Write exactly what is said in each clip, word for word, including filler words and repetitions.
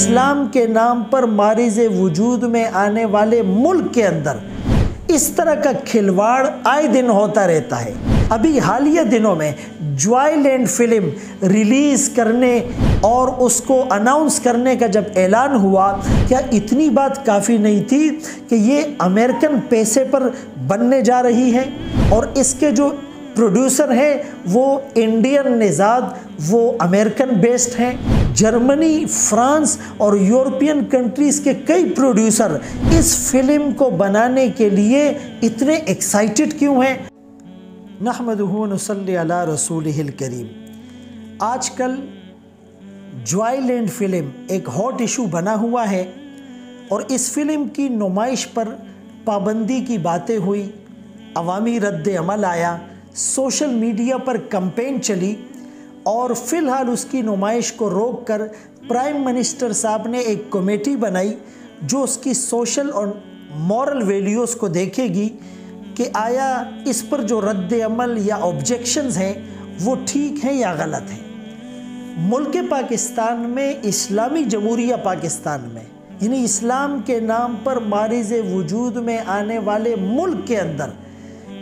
इस्लाम के नाम पर मारिज़े वजूद में आने वाले मुल्क के अंदर इस तरह का खिलवाड़ आए दिन होता रहता है। अभी हालिया दिनों में जॉयलैंड फिल्म रिलीज़ करने और उसको अनाउंस करने का जब ऐलान हुआ, क्या इतनी बात काफ़ी नहीं थी कि ये अमेरिकन पैसे पर बनने जा रही है और इसके जो प्रोड्यूसर हैं वो इंडियन निजाद, वो अमेरिकन बेस्ड हैं। जर्मनी, फ्रांस और यूरोपियन कंट्रीज़ के कई प्रोड्यूसर इस फिल्म को बनाने के लिए इतने एक्साइटेड क्यों हैं? नहमदुहु नसल्ली अला रसूलिहिल करीम। आजकल जॉयलैंड फिल्म एक हॉट इशू बना हुआ है और इस फिल्म की नुमाइश पर पाबंदी की बातें हुई, अवामी रद्द अमल आया, सोशल मीडिया पर कैंपेन चली और फ़िलहाल उसकी नुमाइश को रोककर प्राइम मिनिस्टर साहब ने एक कमेटी बनाई जो उसकी सोशल और मॉरल वैल्यूज़ को देखेगी कि आया इस पर जो रद्द अमल या ऑब्जेक्शंस हैं वो ठीक हैं या गलत हैं। मुल्क पाकिस्तान में, इस्लामी जमहूरिया पाकिस्तान में, यानी इस्लाम के नाम पर मारिज़े वजूद में आने वाले मुल्क के अंदर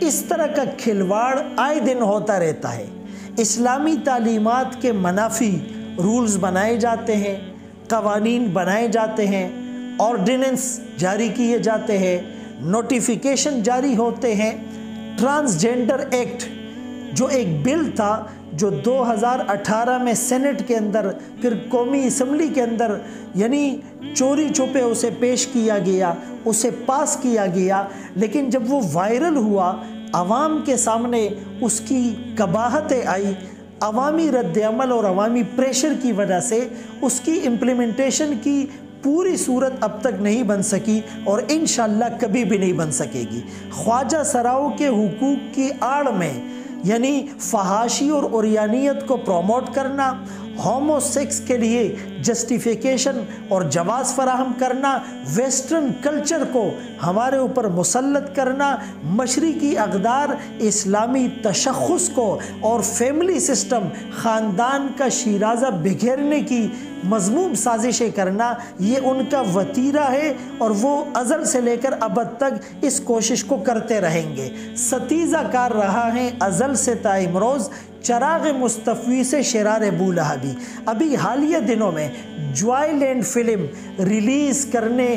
इस तरह का खिलवाड़ आए दिन होता रहता है। इस्लामी तालीमात के मनाफी रूल्स बनाए जाते हैं, कवानीन बनाए जाते हैं, ऑर्डिनेंस जारी किए जाते हैं, नोटिफिकेशन जारी होते हैं। ट्रांसजेंडर एक्ट जो एक बिल था जो दो हज़ार अठारह में सेनेट के अंदर फिर कौमी असम्बली के अंदर यानी चोरी छुपे उसे पेश किया गया, उसे पास किया गया, लेकिन जब वो वायरल हुआ आवाम के सामने उसकी कबाहतें आई, अवामी रद्दअमल और अवामी प्रेशर की वजह से उसकी इम्प्लीमेंटेशन की पूरी सूरत अब तक नहीं बन सकी और इंशाल्लाह कभी भी नहीं बन सकेगी। ख्वाजा सराओं के हुकूक की आड़ में यानी फहाशी और औरयानियत को प्रमोट करना, होमोसेक्स के लिए जस्टिफिकेशन और जवाज़ फराहम करना, वेस्टर्न कल्चर को हमारे ऊपर मुसल्लत करना, मशरिकी अक़दार, इस्लामी तशख़्ख़ुस को और फैमिली सिस्टम, ख़ानदान का शिराज़ा बिखेरने की मज़मूम साजिशें करना, ये उनका वतीरा है और वो अज़ल से लेकर अब तक इस कोशिश को करते रहेंगे। सतीज़ा कार रहा है अज़ल से ताइमरोज़ चराग़ मुस्तफ़ी से शरार बूलहबी। अभी हालिया दिनों में जॉयलैंड फिल्म रिलीज़ करने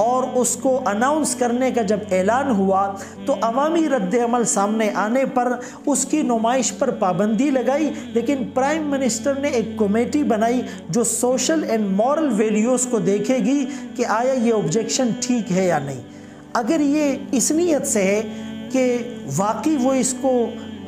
और उसको अनाउंस करने का जब ऐलान हुआ तो अवामी रद्दअमल सामने आने पर उसकी नुमाइश पर पाबंदी लगाई, लेकिन प्राइम मिनिस्टर ने एक कमेटी बनाई जो सोशल एंड मॉरल वैल्यूज़ को देखेगी कि आया ये ऑब्जेक्शन ठीक है या नहीं। अगर ये इस नीयत से है कि वाकई वो इसको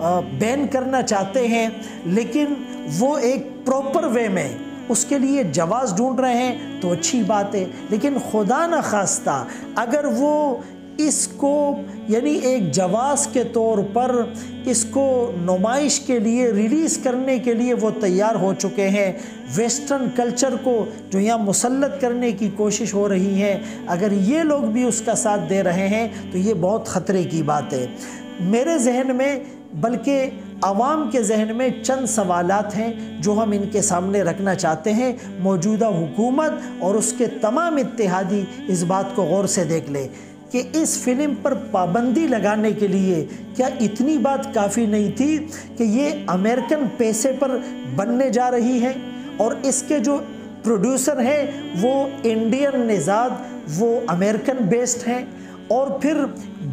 बैन करना चाहते हैं लेकिन वो एक प्रॉपर वे में उसके लिए जवाज़ ढूंढ रहे हैं तो अच्छी बात है, लेकिन खुदा न खास्ता अगर वो इसको यानी एक जवाज़ के तौर पर इसको नुमाइश के लिए रिलीज़ करने के लिए वो तैयार हो चुके हैं, वेस्टर्न कल्चर को जो यहाँ मुसल्लत करने की कोशिश हो रही है, अगर ये लोग भी उसका साथ दे रहे हैं तो ये बहुत ख़तरे की बात है। मेरे जहन में बल्कि आवाम के जहन में चंद सवालात हैं जो हम इनके सामने रखना चाहते हैं। मौजूदा हुकूमत और उसके तमाम इत्तेहादी इस बात को गौर से देख लें कि इस फिल्म पर पाबंदी लगाने के लिए क्या इतनी बात काफ़ी नहीं थी कि ये अमेरिकन पैसे पर बनने जा रही है और इसके जो प्रोड्यूसर हैं वो इंडियन निजाद, वो अमेरिकन बेस्ड हैं। और फिर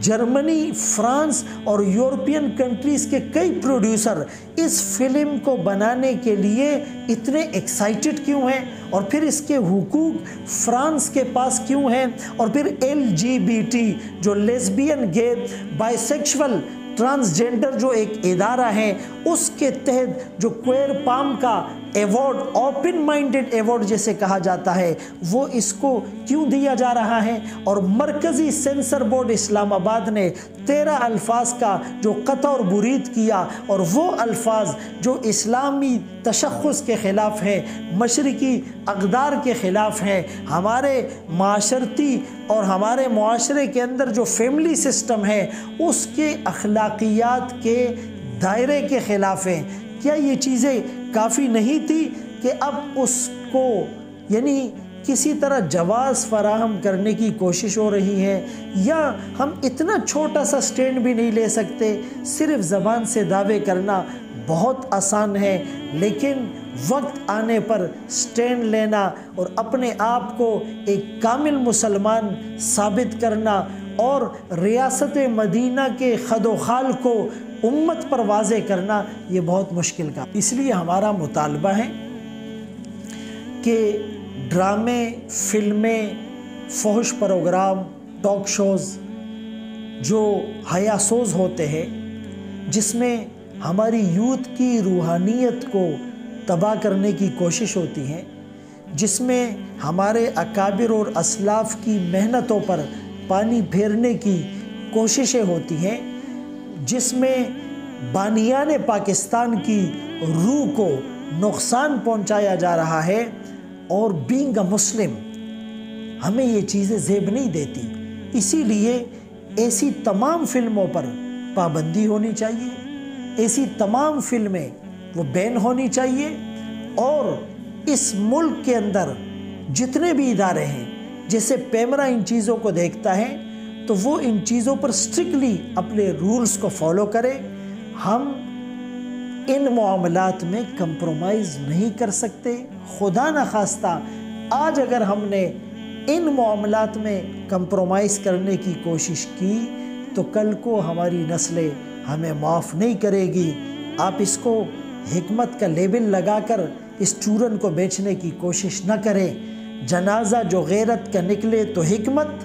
जर्मनी, फ्रांस और यूरोपियन कंट्रीज़ के कई प्रोड्यूसर इस फिल्म को बनाने के लिए इतने एक्साइटेड क्यों हैं और फिर इसके हुकूक फ्रांस के पास क्यों हैं? और फिर एल जी बी टी जो लेस्बियन, गे, बाइसेक्सुअल, ट्रांसजेंडर जो एक इदारा है उसके तहत जो क्वेर पाम का एवॉर्ड, ओपन माइंडेड एवॉर्ड जैसे कहा जाता है, वो इसको क्यों दिया जा रहा है? और मरकज़ी सेंसर बोर्ड इस्लामाबाद ने तेरह अल्फाज का जो क़त्अ और बुरीद किया और वो अल्फाज जो इस्लामी तशख़्ख़ुस के ख़िलाफ़ है, मशरिकी अक़दार के ख़िलाफ़ है, हमारे माशरती और हमारे माशरे के अंदर जो फैमिली सिस्टम है उसके अखलाकियात के दायरे के ख़िलाफ़ हैं। क्या ये चीज़ें काफ़ी नहीं थी कि अब उसको यानी किसी तरह जवाज़ फराहम करने की कोशिश हो रही है, या हम इतना छोटा सा स्टैंड भी नहीं ले सकते। सिर्फ ज़बान से दावे करना बहुत आसान है, लेकिन वक्त आने पर स्टैंड लेना और अपने आप को एक कामिल मुसलमान साबित करना और रियासत मदीना के खदोखाल को उम्मत पर वाजे करना, ये बहुत मुश्किल काम। इसलिए हमारा मुतालबा है कि ड्रामे, फिल्में, फहश प्रोग्राम, टॉक शोज़ जो हयासोज होते हैं, जिसमें हमारी यूथ की रूहानियत को तबाह करने की कोशिश होती है, जिसमें हमारे अकाबिर और असलाफ की मेहनतों पर पानी फेरने की कोशिशें होती हैं, जिसमें बानियाने पाकिस्तान की रूह को नुकसान पहुंचाया जा रहा है। और बीइंग अ मुस्लिम हमें ये चीज़ें जेब नहीं देती, इसीलिए ऐसी तमाम फिल्मों पर पाबंदी होनी चाहिए, ऐसी तमाम फिल्में वो बैन होनी चाहिए। और इस मुल्क के अंदर जितने भी इदारे हैं, जैसे पैमरा इन चीज़ों को देखता है, तो वो इन चीज़ों पर स्ट्रिक्टली अपने रूल्स को फॉलो करें। हम इन मामलात में कंप्रोमाइज़ नहीं कर सकते। खुदा न खास्ता आज अगर हमने इन मामलात में कंप्रोमाइज़ करने की कोशिश की तो कल को हमारी नस्लें हमें माफ़ नहीं करेगी। आप इसको हिकमत का लेबल लगाकर इस चूरन को बेचने की कोशिश न करें। जनाजा जो गैरत का निकले तो हिकमत,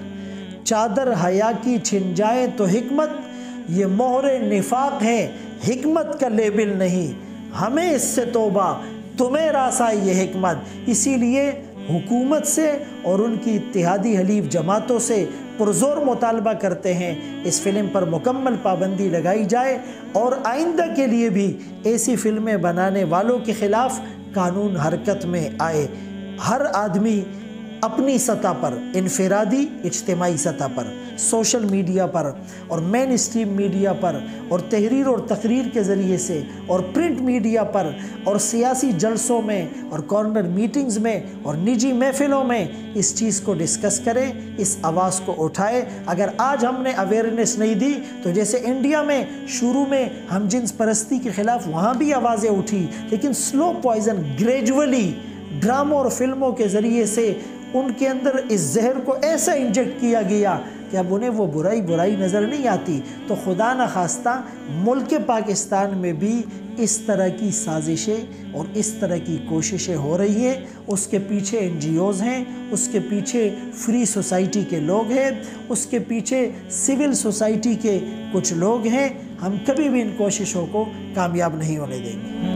चादर हया की छिन जाए तो हिकमत, ये मोहरे निफाक है, हिकमत का लेबल नहीं। हमें इससे तोबा, तुम्हें रासा ये हिकमत। इसीलिए हुकूमत से और उनकी इत्तेहादी हलीफ जमातों से पुरजोर मुतालबा करते हैं इस फिल्म पर मुकम्मल पाबंदी लगाई जाए और आइंदा के लिए भी ऐसी फिल्में बनाने वालों के ख़िलाफ़ कानून हरकत में आए। हर आदमी अपनी सतह पर, इनफिरादी इज्तिमाई सतह पर, सोशल मीडिया पर और मेन स्ट्रीम मीडिया पर और तहरीर और तकरीर के ज़रिए से और प्रिंट मीडिया पर और सियासी जलसों में और कॉर्नर मीटिंग्स में और निजी महफिलों में इस चीज़ को डिस्कस करें, इस आवाज़ को उठाए। अगर आज हमने अवेयरनेस नहीं दी तो जैसे इंडिया में शुरू में हम जिन्स परस्ती के ख़िलाफ़ वहाँ भी आवाज़ें उठी, लेकिन स्लो पॉइज़न ग्रेजुअली ड्रामों और फिल्मों के ज़रिए से उनके अंदर इस जहर को ऐसा इंजेक्ट किया गया कि अब उन्हें वो बुराई बुराई नज़र नहीं आती। तो खुदा न खास्ता मुल्क पाकिस्तान में भी इस तरह की साजिशें और इस तरह की कोशिशें हो रही हैं। उसके पीछे एन जी ओज़ हैं, उसके पीछे फ्री सोसाइटी के लोग हैं, उसके पीछे सिविल सोसाइटी के कुछ लोग हैं। हम कभी भी इन कोशिशों को कामयाब नहीं होने देंगे।